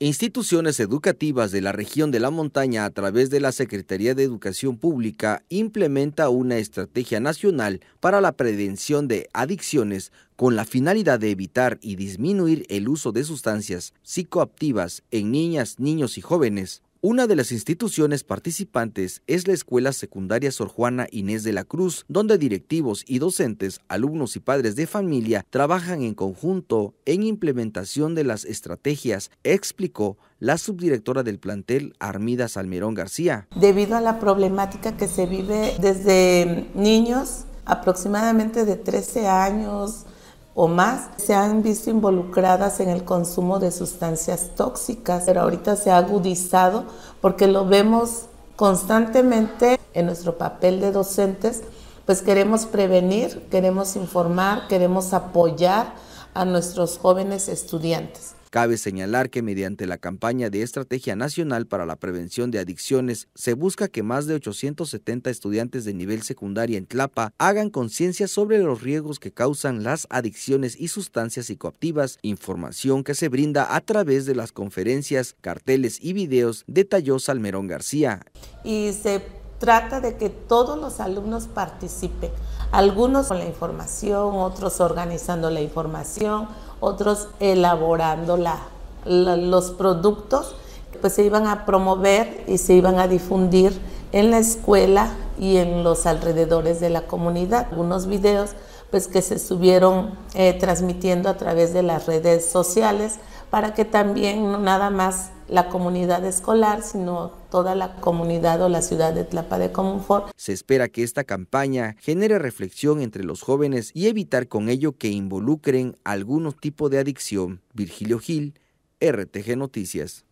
Instituciones educativas de la región de La Montaña, a través de la Secretaría de Educación Pública, implementa una estrategia nacional para la prevención de adicciones con la finalidad de evitar y disminuir el uso de sustancias psicoactivas en niñas, niños y jóvenes. Una de las instituciones participantes es la Escuela Secundaria Sor Juana Inés de la Cruz, donde directivos y docentes, alumnos y padres de familia trabajan en conjunto en implementación de las estrategias, explicó la subdirectora del plantel, Armida Salmerón García. Debido a la problemática que se vive desde niños, aproximadamente de 13 años o más, se han visto involucradas en el consumo de sustancias tóxicas, pero ahorita se ha agudizado porque lo vemos constantemente en nuestro papel de docentes. Pues queremos prevenir, queremos informar, queremos apoyar a nuestros jóvenes estudiantes. Cabe señalar que mediante la campaña de Estrategia Nacional para la Prevención de Adicciones se busca que más de 870 estudiantes de nivel secundaria en Tlapa hagan conciencia sobre los riesgos que causan las adicciones y sustancias psicoactivas, información que se brinda a través de las conferencias, carteles y videos, detalló Salmerón García. Y se trata de que todos los alumnos participen, algunos con la información, otros organizando la información, otros elaborando los productos, pues se iban a promover y se iban a difundir en la escuela y en los alrededores de la comunidad. Algunos videos pues que se estuvieron transmitiendo a través de las redes sociales para que también no nada más la comunidad escolar, sino toda la comunidad o la ciudad de Tlapa de Comonfort. Se espera que esta campaña genere reflexión entre los jóvenes y evitar con ello que involucren algún tipo de adicción. Virgilio Gil, RTG Noticias.